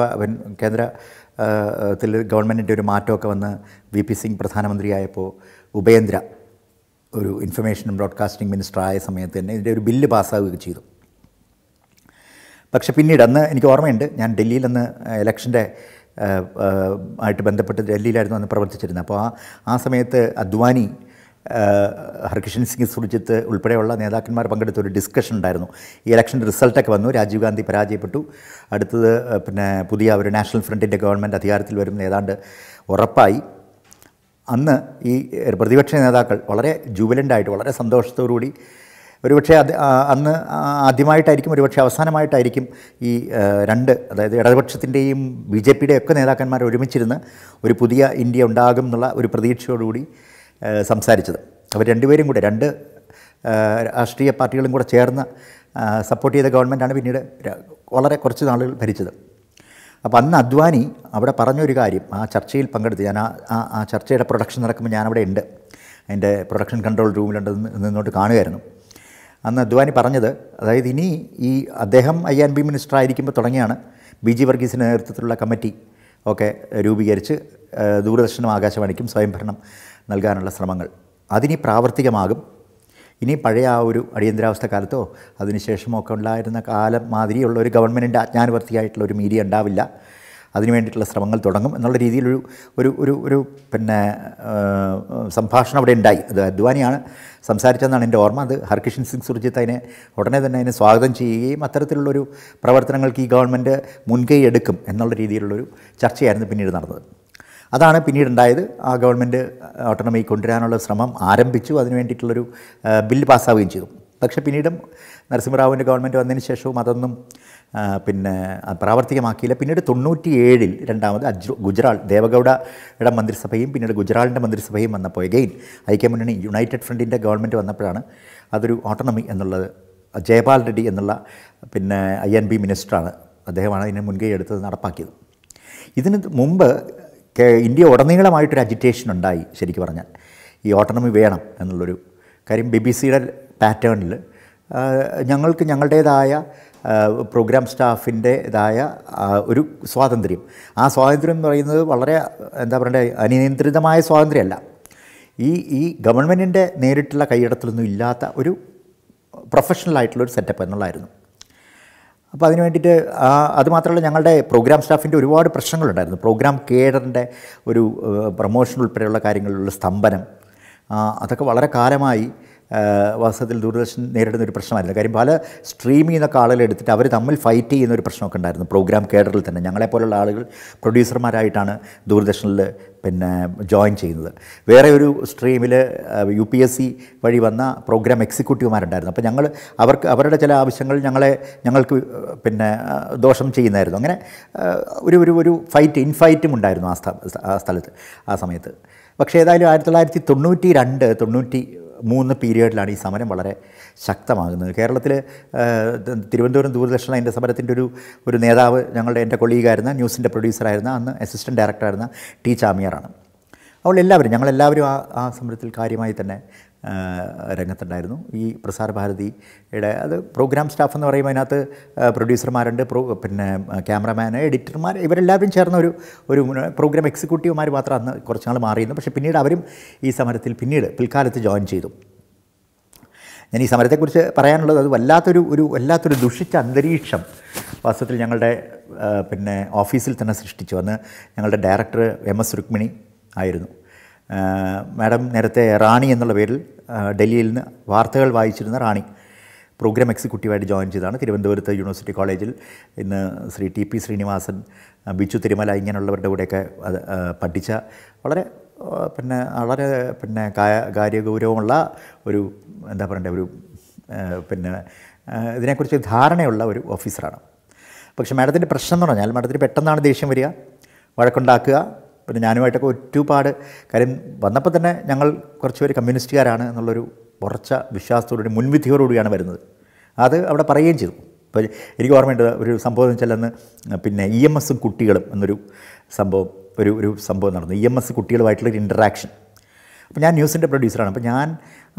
കേന്ദ്രത്തിൽ ഗവൺമെൻറ്റിൻ്റെ ഒരു മാറ്റമൊക്കെ വന്ന് വി പി സിംഗ് പ്രധാനമന്ത്രിയായപ്പോൾ ഉപേന്ദ്ര ഒരു ഇൻഫർമേഷൻ ബ്രോഡ്കാസ്റ്റിംഗ് മിനിസ്റ്ററായ സമയത്ത് തന്നെ ഇതിൻ്റെ ഒരു ബില്ല് പാസ്സാവുകയും ചെയ്തു. പക്ഷേ പിന്നീട് അന്ന് എനിക്ക് ഓർമ്മയുണ്ട്, ഞാൻ ഡൽഹിയിൽ അന്ന് ഇലക്ഷൻ്റെ ആയിട്ട് ബന്ധപ്പെട്ട് ഡൽഹിയിലായിരുന്നു അന്ന് പ്രവർത്തിച്ചിരുന്നത്. അപ്പോൾ ആ ആ സമയത്ത് അദ്വാനി, ഹർകിഷൻ സിംഗ് സുർജിത്ത് ഉൾപ്പെടെയുള്ള നേതാക്കന്മാർ പങ്കെടുത്ത ഒരു ഡിസ്കഷൻ ഉണ്ടായിരുന്നു. ഈ ഇലക്ഷൻ്റെ റിസൾട്ടൊക്കെ വന്നു, രാജീവ് ഗാന്ധി പരാജയപ്പെട്ടു, അടുത്തത് പിന്നെ പുതിയ ഒരു നാഷണൽ ഫ്രണ്ടിൻ്റെ ഗവൺമെൻറ് അധികാരത്തിൽ വരും ഏതാണ്ട് ഉറപ്പായി. അന്ന് ഈ പ്രതിപക്ഷ നേതാക്കൾ വളരെ ജൂബിലൻ്റായിട്ട്, വളരെ സന്തോഷത്തോടുകൂടി, ഒരുപക്ഷെ അത് അന്ന് ആദ്യമായിട്ടായിരിക്കും, ഒരുപക്ഷെ അവസാനമായിട്ടായിരിക്കും ഈ രണ്ട്, അതായത് ഇടതുപക്ഷത്തിൻ്റെയും ബി ജെ പിയുടെയും ഒക്കെ നേതാക്കന്മാർ ഒരുമിച്ചിരുന്ന് ഒരു പുതിയ ഇന്ത്യ ഉണ്ടാകും എന്നുള്ള ഒരു പ്രതീക്ഷയോടുകൂടി സംസാരിച്ചത്. അവർ രണ്ടുപേരും കൂടെ, രണ്ട് രാഷ്ട്രീയ പാർട്ടികളും കൂടെ ചേർന്ന് സപ്പോർട്ട് ചെയ്ത ഗവൺമെൻറ്റാണ് പിന്നീട് വളരെ കുറച്ച് നാളുകൾ ഭരിച്ചത്. അപ്പോൾ അന്ന് അദ്വാനി അവിടെ പറഞ്ഞൊരു കാര്യം, ആ ചർച്ചയിൽ പങ്കെടുത്ത് ഞാൻ ആ ആ ചർച്ചയുടെ പ്രൊഡക്ഷൻ നടക്കുമ്പോൾ ഞാനവിടെ ഉണ്ട്, അതിൻ്റെ പ്രൊഡക്ഷൻ കൺട്രോൾ റൂമിലുണ്ട് നിന്നോട്ട് കാണുകയായിരുന്നു. അന്ന് അദ്വാനി പറഞ്ഞത്, അതായത് ഇനി ഈ അദ്ദേഹം ഐ ആൻഡ് ബി മിനിസ്റ്റർ ആയിരിക്കുമ്പോൾ തുടങ്ങിയാണ് ബി ജി വർഗീസിൻ്റെ നേതൃത്വത്തിലുള്ള കമ്മിറ്റി ഒക്കെ രൂപീകരിച്ച് ദൂരദർശനും ആകാശവാണിക്കും സ്വയംഭരണം നൽകാനുള്ള ശ്രമങ്ങൾ അതിനി പ്രാവർത്തികമാകും. ഇനി പഴയ ആ ഒരു അടിയന്തരാവസ്ഥ കാലത്തോ അതിനുശേഷമൊക്കെ ഉണ്ടായിരുന്ന കാലം മാതിരിയുള്ള ഒരു ഗവൺമെൻറ്റിൻ്റെ ആജ്ഞാനുവർത്തിയായിട്ടുള്ള ഒരു മീഡിയ ഉണ്ടാവില്ല, അതിനു വേണ്ടിയിട്ടുള്ള ശ്രമങ്ങൾ തുടങ്ങും എന്നുള്ള രീതിയിലൊരു ഒരു ഒരു ഒരു പിന്നെ സംഭാഷണം അവിടെ ഉണ്ടായി. അത് അദ്വാനിയാണ് സംസാരിച്ചതെന്നാണ് എൻ്റെ ഓർമ്മ. അത് ഹർകിഷൻ സിംഗ് സുർജിത്ത് അതിനെ ഉടനെ തന്നെ അതിനെ സ്വാഗതം ചെയ്യുകയും അത്തരത്തിലുള്ളൊരു പ്രവർത്തനങ്ങൾക്ക് ഈ ഗവൺമെൻറ് മുൻകൈ എടുക്കും എന്നുള്ള രീതിയിലുള്ളൊരു ചർച്ചയായിരുന്നു പിന്നീട് നടന്നത്. അതാണ് പിന്നീടുണ്ടായത്. ആ ഗവൺമെൻറ് ഓട്ടോണമി കൊണ്ടുവരാനുള്ള ശ്രമം ആരംഭിച്ചു, അതിനു വേണ്ടിയിട്ടുള്ളൊരു ബില്ല് പാസ്സാവുകയും ചെയ്തു. പക്ഷേ പിന്നീടും നരസിംഹറാവുവിൻ്റെ ഗവൺമെൻറ് വന്നതിന് ശേഷവും അതൊന്നും പിന്നെ പ്രാവർത്തികമാക്കിയില്ല. പിന്നീട് തൊണ്ണൂറ്റി ഏഴിൽ രണ്ടാമത് അജ് ഗുജറാൾ ദേവഗൗഡയുടെ മന്ത്രിസഭയും പിന്നീട് ഗുജറാളിൻ്റെ മന്ത്രിസഭയും വന്നപ്പോൾ എഗെയിൻ ഐക്യമുന്നണി യുണൈറ്റഡ് ഫ്രണ്ടിൻ്റെ ഗവൺമെൻറ് വന്നപ്പോഴാണ് അതൊരു ഓട്ടോണമി എന്നുള്ളത്. ജയപാൽ റെഡ്ഡി എന്നുള്ള പിന്നെ ഐ എൻ ബി മിനിസ്റ്ററാണ്, അദ്ദേഹമാണ് ഇതിനെ മുൻകൈ എടുത്തത്, നടപ്പാക്കിയത്. ഇതിന് മുമ്പ് ഇന്ത്യ ഉടനീളമായിട്ടൊരു അജിറ്റേഷൻ ഉണ്ടായി. ശരിക്കും പറഞ്ഞാൽ ഈ ഓട്ടോണമി വേണം എന്നുള്ളൊരു കാര്യം ബി ബി സിയുടെ പാറ്റേണിൽ ഞങ്ങൾക്ക് ഞങ്ങളുടേതായ പ്രോഗ്രാം സ്റ്റാഫിൻ്റെതായ ഒരു സ്വാതന്ത്ര്യം. ആ സ്വാതന്ത്ര്യം എന്ന് പറയുന്നത് വളരെ എന്താ പറയണ്ടേ, അനിയന്ത്രിതമായ സ്വാതന്ത്ര്യമല്ല. ഈ ഈ ഗവൺമെൻറ്റിൻ്റെ നേരിട്ടുള്ള കൈയിടത്തിലൊന്നും ഇല്ലാത്ത ഒരു പ്രൊഫഷണലായിട്ടുള്ളൊരു സെറ്റപ്പ് എന്നുള്ളതായിരുന്നു. അപ്പോൾ അതിന് വേണ്ടിയിട്ട് അതുമാത്രമല്ല ഞങ്ങളുടെ പ്രോഗ്രാം സ്റ്റാഫിൻ്റെ ഒരുപാട് പ്രശ്നങ്ങളുണ്ടായിരുന്നു. പ്രോഗ്രാം കേഡറിൻ്റെ ഒരു പ്രൊമോഷൻ ഉൾപ്പെടെയുള്ള കാര്യങ്ങളിലുള്ള സ്തംഭനം, അതൊക്കെ വളരെ കാലമായി വാസ്തവത്തിൽ ദൂരദർശൻ നേരിടുന്നൊരു പ്രശ്നമായിരുന്നു. കാര്യം പല സ്ട്രീം ചെയ്യുന്നൊക്കെ ആളുകളെടുത്തിട്ട് അവർ തമ്മിൽ ഫൈറ്റ് ചെയ്യുന്നൊരു പ്രശ്നമൊക്കെ ഉണ്ടായിരുന്നു. പ്രോഗ്രാം കേഡറിൽ തന്നെ ഞങ്ങളെപ്പോലുള്ള ആളുകൾ പ്രൊഡ്യൂസർമാരായിട്ടാണ് ദൂരദർശനിൽ പിന്നെ ജോയിൻ ചെയ്യുന്നത്. വേറെ ഒരു സ്ട്രീമിൽ യു പി എസ് സി വഴി വന്ന പ്രോഗ്രാം എക്സിക്യൂട്ടീവുമാരുണ്ടായിരുന്നു. അപ്പോൾ ഞങ്ങൾ അവർക്ക് അവരുടെ ചില ആവശ്യങ്ങൾ ഞങ്ങളെ ഞങ്ങൾക്ക് പിന്നെ ദോഷം ചെയ്യുന്നതായിരുന്നു. അങ്ങനെ ഒരു ഒരു ഒരു ഫൈറ്റ് ഇൻഫൈറ്റും ഉണ്ടായിരുന്നു ആ ആ സ്ഥലത്ത് ആ സമയത്ത്. പക്ഷേ ഏതായാലും ആയിരത്തി തൊള്ളായിരത്തി തൊണ്ണൂറ്റി രണ്ട് തൊണ്ണൂറ്റി മൂന്ന് പീരിയഡിലാണ് ഈ സമരം വളരെ ശക്തമാകുന്നത്. കേരളത്തിൽ തിരുവനന്തപുരം ദൂരദർശനിൽ അതിൻ്റെ സമരത്തിൻ്റെ ഒരു ഒരു നേതാവ് ഞങ്ങളുടെ എൻ്റെ കൊളീഗായിരുന്ന ന്യൂസിൻ്റെ പ്രൊഡ്യൂസറായിരുന്ന അന്ന് അസിസ്റ്റൻറ്റ് ഡയറക്ടറായിരുന്ന ടി ചാമിയാറാണ്. അവൾ എല്ലാവരും ഞങ്ങളെല്ലാവരും ആ ആ സമരത്തിൽ കാര്യമായി തന്നെ രംഗത്തുണ്ടായിരുന്നു. ഈ പ്രസാർ ഭാരതിയുടെ അത് പ്രോഗ്രാം സ്റ്റാഫ് എന്ന് പറയുമ്പോൾ അതിനകത്ത് പ്രൊഡ്യൂസർമാരുണ്ട്, പ്രോ പിന്നെ ക്യാമറമാൻ, എഡിറ്റർമാർ, ഇവരെല്ലാവരും ചേർന്ന ഒരു ഒരു പ്രോഗ്രാം എക്സിക്യൂട്ടീവുമാർ മാത്രം അന്ന് കുറച്ച് നാൾ മാറിയിരുന്നു. പക്ഷേ പിന്നീട് അവരും ഈ സമരത്തിൽ പിന്നീട് പിൽക്കാലത്ത് ജോയിൻ ചെയ്തു. ഞാൻ ഈ സമരത്തെക്കുറിച്ച് പറയാനുള്ളത് അത് വല്ലാത്തൊരു ഒരു വല്ലാത്തൊരു ദുഷിച്ച അന്തരീക്ഷം വാസ്തവത്തിൽ ഞങ്ങളുടെ പിന്നെ ഓഫീസിൽ തന്നെ സൃഷ്ടിച്ചു. അന്ന് ഞങ്ങളുടെ ഡയറക്ടർ എം എസ് രുക്മിണി ആയിരുന്നു. മാഡം നേരത്തെ റാണി എന്നുള്ള പേരിൽ ഡൽഹിയിൽ നിന്ന് വാർത്തകൾ വായിച്ചിരുന്ന റാണി പ്രോഗ്രാം എക്സിക്യൂട്ടീവായിട്ട് ജോയിൻ ചെയ്തതാണ്. തിരുവനന്തപുരത്ത് യൂണിവേഴ്സിറ്റി കോളേജിൽ ഇന്ന് ശ്രീ ടി പി ശ്രീനിവാസൻ, ബിജു തിരുമല ഇങ്ങനെയുള്ളവരുടെ കൂടെയൊക്കെ അത് പഠിച്ച വളരെ പിന്നെ വളരെ പിന്നെ കാര്യഗൗരവമുള്ള ഒരു എന്താ പറയണ്ടേ ഒരു പിന്നെ ഇതിനെക്കുറിച്ച് ധാരണയുള്ള ഒരു ഓഫീസറാണ്. പക്ഷേ മാഡത്തിൻ്റെ പ്രശ്നം എന്ന് പറഞ്ഞാൽ മാഡത്തിന് പെട്ടെന്നാണ് ദേഷ്യം വരിക, വഴക്കുണ്ടാക്കുക. പിന്നെ ഞാനുമായിട്ടൊക്കെ ഒരുപാട് കാര്യം വന്നപ്പോൾ തന്നെ ഞങ്ങൾ കുറച്ച് പേര് കമ്മ്യൂണിസ്റ്റുകാരാണ് എന്നുള്ളൊരു ഉറച്ച വിശ്വാസത്തോടുകൂടി മുൻവിധിയോടുകൂടിയാണ് വരുന്നത്. അത് അവിടെ പറയുകയും ചെയ്തു. അപ്പോൾ എനിക്ക് ഓർമ്മയുണ്ട് ഒരു സംഭവം എന്ന് വെച്ചാൽ അന്ന് പിന്നെ ഇ എം എസും കുട്ടികളും എന്നൊരു സംഭവം ഒരു ഒരു സംഭവം നടന്നു. ഇ എം എസ് കുട്ടികളുമായിട്ടുള്ളൊരു ഇൻറ്ററാക്ഷൻ. അപ്പോൾ ഞാൻ ന്യൂസിൻ്റെ പ്രൊഡ്യൂസറാണ്. അപ്പോൾ ഞാൻ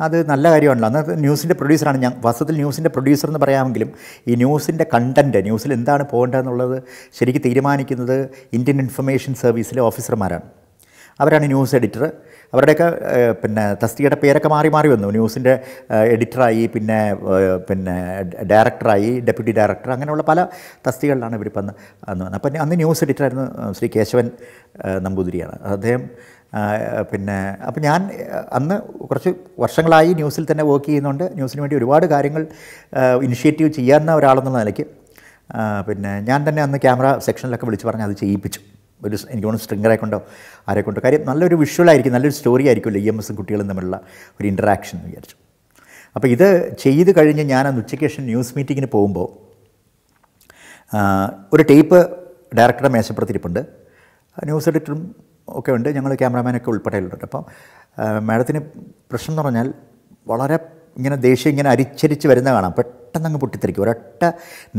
അത് നല്ല കാര്യമാണല്ലോ, അന്ന് ന്യൂസിൻ്റെ പ്രൊഡ്യൂസറാണ് ഞാൻ. വാസ്തവത്തിൽ ന്യൂസിൻ്റെ പ്രൊഡ്യൂസർ എന്ന് പറയാമെങ്കിലും ഈ ന്യൂസിൻ്റെ കണ്ടൻറ്റ്, ന്യൂസിൽ എന്താണ് പോകേണ്ടതെന്നുള്ളത് ശരിക്കും തീരുമാനിക്കുന്നത് ഇന്ത്യൻ ഇൻഫർമേഷൻ സർവീസിലെ ഓഫീസർമാരാണ്. അവരാണ് ന്യൂസ് എഡിറ്റർ. അവരുടെയൊക്കെ പിന്നെ തസ്തികയുടെ പേരൊക്കെ മാറി മാറി വന്നു. ന്യൂസിൻ്റെ എഡിറ്ററായി, പിന്നെ പിന്നെ ഡയറക്ടറായി, ഡെപ്യൂട്ടി ഡയറക്ടർ, അങ്ങനെയുള്ള പല തസ്തികളിലാണ് ഇവരിപ്പം അന്ന് അന്ന് വന്നത്. അപ്പം അന്ന് ന്യൂസ് എഡിറ്ററായിരുന്നു ശ്രീ കേശവൻ നമ്പൂതിരിയാണ് അദ്ദേഹം. പിന്നെ അപ്പം ഞാൻ അന്ന് കുറച്ച് വർഷങ്ങളായി ന്യൂസിൽ തന്നെ വർക്ക് ചെയ്യുന്നുണ്ട്. ന്യൂസിന് വേണ്ടി ഒരുപാട് കാര്യങ്ങൾ ഇനിഷ്യേറ്റീവ് ചെയ്യാവുന്ന ഒരാളെന്നുള്ള നിലയ്ക്ക് പിന്നെ ഞാൻ തന്നെ അന്ന് ക്യാമറ സെക്ഷനിലൊക്കെ വിളിച്ച് പറഞ്ഞ് അത് ചെയ്യിപ്പിച്ചു. ഒരു എനിക്ക് തോന്നുന്നു സ്ട്രിങ്ങറെ കൊണ്ടോ ആരെക്കൊണ്ടോ. കാര്യം നല്ലൊരു വിഷ്വലായിരിക്കും, നല്ലൊരു സ്റ്റോറി ആയിരിക്കുമല്ലോ ഇ എം എസും കുട്ടികളും തമ്മിലുള്ള ഒരു ഇൻറ്ററാക്ഷൻ എന്ന് വിചാരിച്ചു. അപ്പോൾ ഇത് ചെയ്ത് കഴിഞ്ഞ് ഞാൻ അന്ന് ഉച്ചയ്ക്ക് ശേഷം ന്യൂസ് മീറ്റിങ്ങിന് പോകുമ്പോൾ ഒരു ടേപ്പ് ഡയറക്ടറെ മേശപ്പുറത്തിരിപ്പുണ്ട്, ന്യൂസ് എഡിറ്ററും ഒക്കെ ഉണ്ട്, ഞങ്ങൾ ക്യാമറാമാനൊക്കെ ഉൾപ്പെടെയുണ്ട്. അപ്പോൾ മാഡത്തിന് പ്രശ്നം എന്ന് പറഞ്ഞാൽ വളരെ ഇങ്ങനെ ദേഷ്യം ഇങ്ങനെ അരിച്ചരിച്ച് വരുന്ന കാണാം. പെട്ടെന്ന് അങ്ങ് പൊട്ടിത്തെറിക്കും ഒരൊറ്റ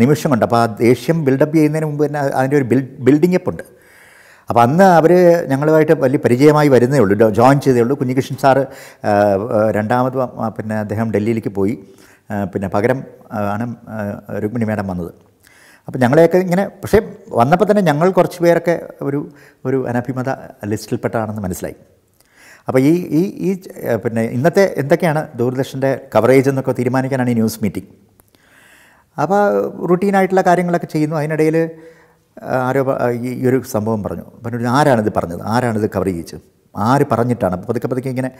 നിമിഷം കൊണ്ട്. അപ്പോൾ ആ ദേഷ്യം ബിൽഡപ്പ് ചെയ്യുന്നതിന് മുമ്പ് തന്നെ അതിൻ്റെ ഒരു ബിൽഡ് ബിൽഡിംഗ് അപ്പ് ഉണ്ട്. അപ്പോൾ അന്ന് അവർ ഞങ്ങളുമായിട്ട് വലിയ പരിചയമായി വരുന്നേ ഉള്ളൂ, ജോയിൻ ചെയ്തേ ഉള്ളൂ. കുഞ്ഞികൃഷ്ണൻ സാറ് രണ്ടാമത് പിന്നെ അദ്ദേഹം ഡൽഹിയിലേക്ക് പോയി, പിന്നെ പകരം ആണ് രുക്മിണി മാഡം വന്നത്. അപ്പം ഞങ്ങളെയൊക്കെ ഇങ്ങനെ പക്ഷേ വന്നപ്പോൾ തന്നെ ഞങ്ങൾ കുറച്ച് പേരൊക്കെ ഒരു ഒരു അനഭിമത ലിസ്റ്റിൽപ്പെട്ടാണെന്ന് മനസ്സിലായി. അപ്പോൾ ഈ ഈ ഈ പിന്നെ ഇന്നത്തെ എന്തൊക്കെയാണ് ദൂരദർശൻ്റെ കവറേജ് എന്നൊക്കെ തീരുമാനിക്കാനാണ് ഈ ന്യൂസ് മീറ്റിംഗ്. അപ്പോൾ റുട്ടീനായിട്ടുള്ള കാര്യങ്ങളൊക്കെ ചെയ്യുന്നു. അതിനിടയിൽ ആരോ ഈ ഒരു സംഭവം പറഞ്ഞു. പറഞ്ഞു ആരാണിത് പറഞ്ഞത്, ആരാണിത് കവർ ചെയ്യിച്ചത്, ആര് പറഞ്ഞിട്ടാണ്. അപ്പോൾ പതുക്കെ പതുക്കെ ഇങ്ങനെ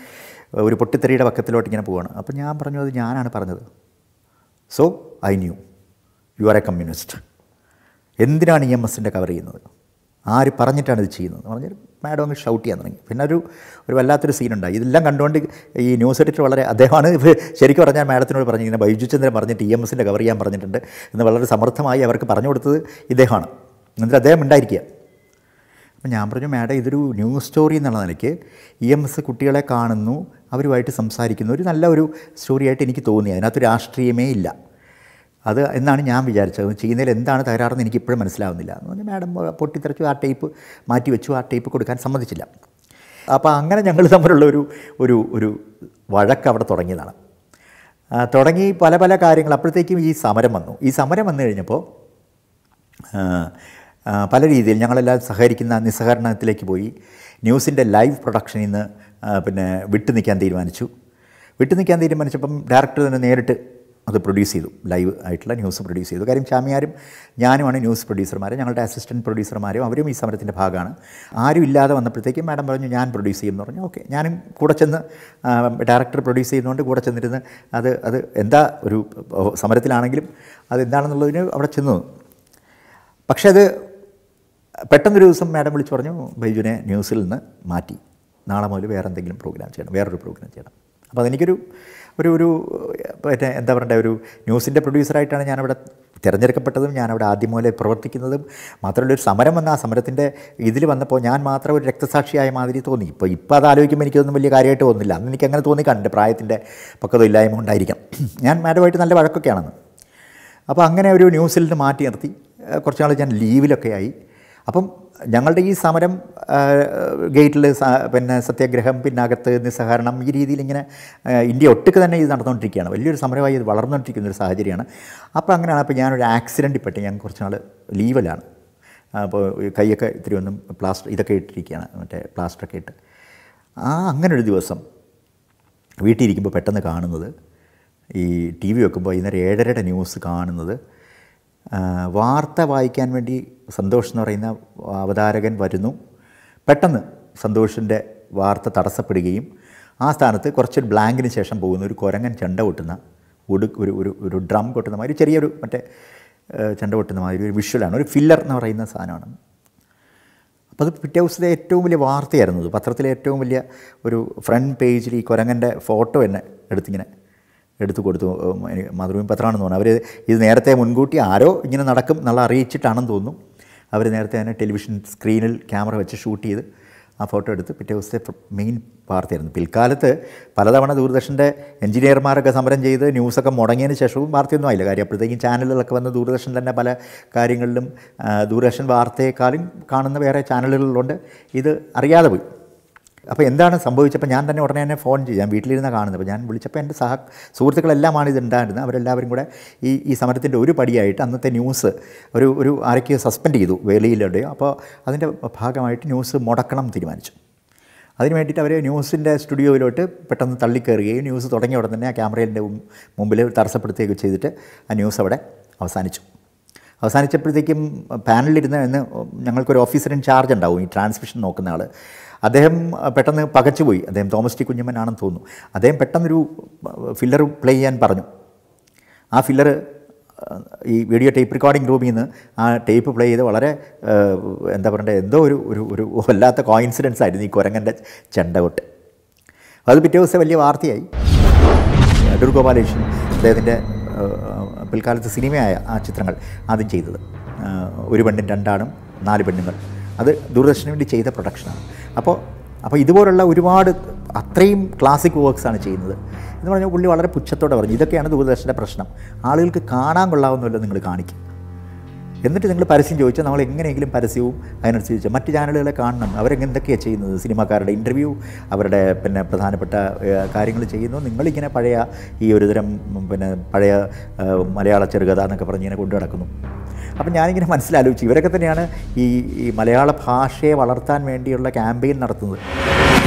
ഒരു പൊട്ടിത്തെറിയുടെ പക്കത്തിലോട്ട് ഇങ്ങനെ പോവുകയാണ്. അപ്പോൾ ഞാൻ പറഞ്ഞു അത് ഞാനാണ് പറഞ്ഞത്. So I knew you are a communist. എന്തിനാണ് ഇ എം എസിൻ്റെ കവർ ചെയ്യുന്നത്, ആര് പറഞ്ഞിട്ടാണ് ഇത് ചെയ്യുന്നത് എന്ന് പറഞ്ഞാൽ മാഡം അങ്ങ് ഷൗട്ട് ചെയ്യാൻ തുടങ്ങി. പിന്നെ ഒരു ഒരു വല്ലാത്തൊരു സീനുണ്ടായി. ഇതെല്ലാം കണ്ടുകൊണ്ട് ഈ ന്യൂസ് എഡിറ്റർ വളരെ അദ്ദേഹമാണ് ശരിക്കും പറഞ്ഞാൽ മാഡത്തിനോട് പറഞ്ഞു ഇങ്ങനെ ബൈജുചന്ദ്രൻ പറഞ്ഞിട്ട് ഇ എം എസിൻ്റെ കവർ ചെയ്യാൻ പറഞ്ഞിട്ടുണ്ട് എന്ന് വളരെ സമർത്ഥമായി അവർക്ക് പറഞ്ഞു കൊടുത്തത് ഇദ്ദേഹമാണ്. എന്നിട്ട് അദ്ദേഹം ഉണ്ടായിരിക്കുക. അപ്പം ഞാൻ പറഞ്ഞു മാഡം ഇതൊരു ന്യൂസ് സ്റ്റോറി എന്നുള്ള നിലയ്ക്ക് ഇ എം എസ് കുട്ടികളെ കാണുന്നു, അവരുമായിട്ട് സംസാരിക്കുന്നു, ഒരു നല്ല ഒരു സ്റ്റോറിയായിട്ട് എനിക്ക് തോന്നി. അതിനകത്ത് രാഷ്ട്രീയമേ ഇല്ല അത് എന്നാണ് ഞാൻ വിചാരിച്ചത്. ചെയ്യുന്നതിൽ എന്താണ് തകരാറെന്ന് എനിക്കിപ്പോഴും മനസ്സിലാവുന്നില്ല എന്ന് പറഞ്ഞാൽ മാഡം പൊട്ടിത്തെറിച്ചു. ആ ടേപ്പ് മാറ്റി വെച്ചു. ആ ടേപ്പ് കൊടുക്കാൻ സമ്മതിച്ചില്ല. അപ്പോൾ അങ്ങനെ ഞങ്ങൾ തമ്മിലുള്ള ഒരു ഒരു ഒരു വഴക്ക് അവിടെ തുടങ്ങിയതാണ്. തുടങ്ങി പല പല കാര്യങ്ങൾ അപ്പോഴത്തേക്കും ഈ സമരം വന്നു. ഈ സമരം വന്നു കഴിഞ്ഞപ്പോൾ പല രീതിയിൽ ഞങ്ങളെല്ലാം സഹകരിക്കുന്ന നിസ്സഹകരണത്തിലേക്ക് പോയി. ന്യൂസിൻ്റെ ലൈവ് പ്രൊഡക്ഷനിൽ നിന്ന് പിന്നെ വിട്ടു നിൽക്കാൻ തീരുമാനിച്ചു. വിട്ടു നിൽക്കാൻ തീരുമാനിച്ചപ്പം ഡയറക്ടർ തന്നെ നേരിട്ട് അത് പ്രൊഡ്യൂസ് ചെയ്തു, ലൈവ് ആയിട്ടുള്ള ന്യൂസ് പ്രൊഡ്യൂസ് ചെയ്തു. കാര്യം ഷാമിയാരും ഞാനുമാണ് ന്യൂസ് പ്രൊഡ്യൂസർമാർ, ഞങ്ങളുടെ അസിസ്റ്റൻറ്റ് പ്രൊഡ്യൂസർമാരും അവരും ഈ സമരത്തിൻ്റെ ഭാഗമാണ്. ആരും ഇല്ലാതെ വന്നപ്പോഴത്തേക്കും മാഡം പറഞ്ഞു ഞാൻ പ്രൊഡ്യൂസ് ചെയ്യുമെന്ന് പറഞ്ഞു. ഓക്കെ, ഞാനും കൂടെ ചെന്ന് ഡയറക്ടർ പ്രൊഡ്യൂസ് ചെയ്യുന്നതുകൊണ്ട് കൂടെ ചെന്നിരുന്ന് അത് അത് എന്താ ഒരു സമരത്തിലാണെങ്കിലും അതെന്താണെന്നുള്ളതിന് അവിടെ ചെന്നു. പക്ഷേ അത് പെട്ടെന്നൊരു ദിവസം മാഡം വിളിച്ചു പറഞ്ഞു ബൈജുനെ ന്യൂസിൽ നിന്ന് മാറ്റി, നാളെ മുതൽ വേറെ എന്തെങ്കിലും പ്രോഗ്രാം ചെയ്യണം, വേറൊരു പ്രോഗ്രാം ചെയ്യണം. അപ്പോൾ അതെനിക്കൊരു ഒരു ഒരു മറ്റേ എന്താ പറയണ്ടേ, ഒരു ന്യൂസിൻ്റെ പ്രൊഡ്യൂസറായിട്ടാണ് ഞാനവിടെ തിരഞ്ഞെടുക്കപ്പെട്ടതും ഞാനവിടെ ആദ്യം മുതലേ പ്രവർത്തിക്കുന്നതും. മാത്രമല്ല ഒരു സമരം വന്ന ആ സമരത്തിൻ്റെ ഇതിൽ വന്നപ്പോൾ ഞാൻ മാത്രം ഒരു രക്തസാക്ഷിയായ മാതിരി തോന്നി. ഇപ്പോൾ ഇപ്പോൾ അത് ആലോചിക്കുമ്പോൾ എനിക്കൊന്നും വലിയ കാര്യമായിട്ട് തോന്നുന്നില്ല, അന്ന് എനിക്കങ്ങനെ തോന്നി കണ്ട് പ്രായത്തിൻ്റെ പക്വതയില്ലായ്മ ഉണ്ടായിരിക്കാം. ഞാൻ മാഡമായിട്ട് നല്ല വഴക്കൊക്കെയാണെന്ന്. അപ്പോൾ അങ്ങനെ ഒരു ന്യൂസിൽ നിന്ന് മാറ്റി നിർത്തി കുറച്ച് നാൾ ഞാൻ ലീവിലൊക്കെ ആയി. അപ്പം ഞങ്ങളുടെ ഈ സമരം ഗേറ്റിൽ പിന്നെ സത്യാഗ്രഹം, പിന്നകത്ത് നിസ്സഹകരണം, ഈ രീതിയിൽ ഇങ്ങനെ ഇന്ത്യ ഒട്ടുക്ക് തന്നെ ഇത് നടന്നുകൊണ്ടിരിക്കുകയാണ്. വലിയൊരു സമരമായി ഇത് വളർന്നുകൊണ്ടിരിക്കുന്ന ഒരു സാഹചര്യമാണ്. അപ്പോൾ അങ്ങനെയാണ്. അപ്പോൾ ഞാനൊരു ആക്സിഡൻറ്റിൽ പെട്ട് ഞാൻ കുറച്ച് നാൾ ലീവലാണ്. അപ്പോൾ കൈയൊക്കെ ഇത്തിരി ഒന്നും പ്ലാസ്റ്റർ ഇതൊക്കെ ഇട്ടിരിക്കുകയാണ്, മറ്റേ പ്ലാസ്റ്ററൊക്കെ ഇട്ട്. ആ അങ്ങനൊരു ദിവസം വീട്ടിലിരിക്കുമ്പോൾ പെട്ടെന്ന് കാണുന്നത്, ഈ ടി വി വെക്കുമ്പോൾ ഇന്നൊരു ഏഴരയുടെ ന്യൂസ് കാണുന്നത്, വാർത്ത വായിക്കാൻ വേണ്ടി സന്തോഷ് എന്ന് പറയുന്ന അവതാരകൻ വരുന്നു. പെട്ടെന്ന് സന്തോഷിൻ്റെ വാർത്ത തടസ്സപ്പെടുകയും ആ സ്ഥാനത്ത് കുറച്ചൊരു ബ്ലാങ്കിന് ശേഷം പോകുന്ന ഒരു കുരങ്ങൻ ചെണ്ട കൊട്ടുന്ന ഒടു ഒരു ഒരു ഒരു ഡ്രം കൊട്ടുന്ന മാതിരി ചെറിയൊരു മറ്റേ ചെണ്ട കൊട്ടുന്ന മാതിരി ഒരു വിഷ്വലാണ്, ഒരു ഫില്ലർ എന്ന് പറയുന്ന സാധനമാണ്. അപ്പോൾ അത് പിറ്റേ ദിവസത്തെ ഏറ്റവും വലിയ വാർത്തയായിരുന്നു. അത് പത്രത്തിലെ ഏറ്റവും വലിയ ഒരു ഫ്രണ്ട് പേജിൽ ഈ കുരങ്ങൻ്റെ ഫോട്ടോ തന്നെ എടുത്തിങ്ങനെ എടുത്തു കൊടുത്തു. എനിക്ക് മാതൃഭൂമി പത്രമാണെന്ന് തോന്നുന്നു. അവർ ഇത് നേരത്തെ മുൻകൂട്ടി ആരോ ഇങ്ങനെ നടക്കും എന്നുള്ള അറിയിച്ചിട്ടാണെന്ന് തോന്നുന്നു. അവർ നേരത്തെ തന്നെ ടെലിവിഷൻ സ്ക്രീനിൽ ക്യാമറ വെച്ച് ഷൂട്ട് ചെയ്ത് ആ ഫോട്ടോ എടുത്ത് പിറ്റേ ദിവസത്തെ മെയിൻ വാർത്തയായിരുന്നു. പിൽക്കാലത്ത് പലതവണ ദൂരദർശൻ്റെ എഞ്ചിനീയർമാരൊക്കെ സമരം ചെയ്ത് ന്യൂസൊക്കെ മുടങ്ങിയതിന് ശേഷവും വാർത്തയൊന്നും ആയില്ല. കാര്യം അപ്പോഴത്തേക്കും ചാനലുകളൊക്കെ വന്ന് ദൂരദർശൻ തന്നെ പല കാര്യങ്ങളിലും ദൂരദർശൻ വാർത്തയെക്കാളും കാണുന്ന വേറെ ചാനലുകളിലുണ്ട്. ഇത് അറിയാതെ പോയി. അപ്പോൾ എന്താണ് സംഭവിച്ചപ്പോൾ ഞാൻ തന്നെ ഉടനെ തന്നെ ഫോൺ ചെയ്തു. ഞാൻ വീട്ടിലിരുന്ന് കാണുന്നത്. അപ്പോൾ ഞാൻ വിളിച്ചപ്പോൾ എൻ്റെ സഹ സുഹൃത്തുക്കളെല്ലാമാണ് ഇതുണ്ടായിരുന്നത്. അവരെല്ലാവരും കൂടെ ഈ ഈ സമരത്തിൻ്റെ ഒരു പടിയായിട്ട് അന്നത്തെ ന്യൂസ് ഒരു ഒരു ആരൊക്കെ സസ്പെൻഡ് ചെയ്തു വേളിയിലൂടെയോ. അപ്പോൾ അതിൻ്റെ ഭാഗമായിട്ട് ന്യൂസ് മുടക്കണം തീരുമാനിച്ചു. അതിന് വേണ്ടിയിട്ട് അവർ ന്യൂസിൻ്റെ സ്റ്റുഡിയോയിലോട്ട് പെട്ടെന്ന് തള്ളിക്കയറുകയും ന്യൂസ് തുടങ്ങിയ ഉടൻ തന്നെ ആ ക്യാമറയുടെ മുമ്പിൽ തടസ്സപ്പെടുത്തുകയൊക്കെ ചെയ്തിട്ട് ആ ന്യൂസ് അവിടെ അവസാനിച്ചു. അവസാനിച്ചപ്പോഴത്തേക്കും പാനലിലിരുന്ന് എന്ന് ഞങ്ങൾക്കൊരു ഓഫീസർ ഇൻ ചാർജ് ഉണ്ടാവും, ഈ ട്രാൻസ്മിഷൻ നോക്കുന്ന ആൾ. അദ്ദേഹം പെട്ടെന്ന് പകച്ചുപോയി. അദ്ദേഹം തോമസ് ടി കുഞ്ഞമ്മൻ ആണെന്ന് തോന്നുന്നു. അദ്ദേഹം പെട്ടെന്നൊരു ഫില്ലർ പ്ലേ ചെയ്യാൻ പറഞ്ഞു. ആ ഫില്ലർ ഈ വീഡിയോ ടേപ്പ് റെക്കോർഡിംഗ് റൂമിൽ നിന്ന് ആ ടേപ്പ് പ്ലേ ചെയ്ത് വളരെ എന്താ പറയണ്ടേ, എന്തോ ഒരു ഒരു ഒരു വല്ലാത്ത കോയിൻസിഡൻസ് ആയിരുന്നു ഈ കുരങ്ങൻ്റെ ചെണ്ടകൊട്ട്. അത് പിറ്റേ ദിവസം വലിയ വാർത്തയായി. അടൂർ ഗോപാലകൃഷ്ണൻ അദ്ദേഹത്തിൻ്റെ പിൽക്കാലത്ത് സിനിമയായ ആ ചിത്രങ്ങൾ ആദ്യം ചെയ്തത് ഒരു പെണ്ണും രണ്ടാണും നാല് പെണ്ണുങ്ങൾ, അത് ദൂരദർശന് വേണ്ടി ചെയ്ത പ്രൊഡക്ഷനാണ്. അപ്പോൾ അപ്പോൾ ഇതുപോലുള്ള ഒരുപാട് അത്രയും ക്ലാസിക് വർക്ക്സാണ് ചെയ്യുന്നത് എന്ന് പറഞ്ഞാൽ പുള്ളി വളരെ പുച്ഛത്തോടെ പറഞ്ഞു, ഇതൊക്കെയാണ് ദൂരദർശൻ്റെ പ്രശ്നം, ആളുകൾക്ക് കാണാൻ കൊള്ളാവുന്നല്ലോ നിങ്ങൾ കാണിക്കും, എന്നിട്ട് നിങ്ങൾ പരസ്യം ചോദിച്ചാൽ നമ്മൾ എങ്ങനെയെങ്കിലും പരസ്യവും അതിനനുസരിച്ച് മറ്റ് ചാനലുകളെ കാണണം, അവരെങ്ങനെന്തൊക്കെയാണ് ചെയ്യുന്നത്, സിനിമാക്കാരുടെ ഇൻ്റർവ്യൂ, അവരുടെ പിന്നെ പ്രധാനപ്പെട്ട കാര്യങ്ങൾ ചെയ്യുന്നു, നിങ്ങളിങ്ങനെ പഴയ ഈ ഒരുതരം പിന്നെ പഴയ മലയാള ചെറുകഥ എന്നൊക്കെ പറഞ്ഞ് ഇങ്ങനെ കൊണ്ടു നടക്കുന്നു. അപ്പം ഞാനിങ്ങനെ മനസ്സിലാലോചിച്ചു, ഇവരൊക്കെ തന്നെയാണ് ഈ ഈ മലയാള ഭാഷയെ വളർത്താൻ വേണ്ടിയുള്ള ക്യാമ്പയിൻ നടത്തുന്നത്.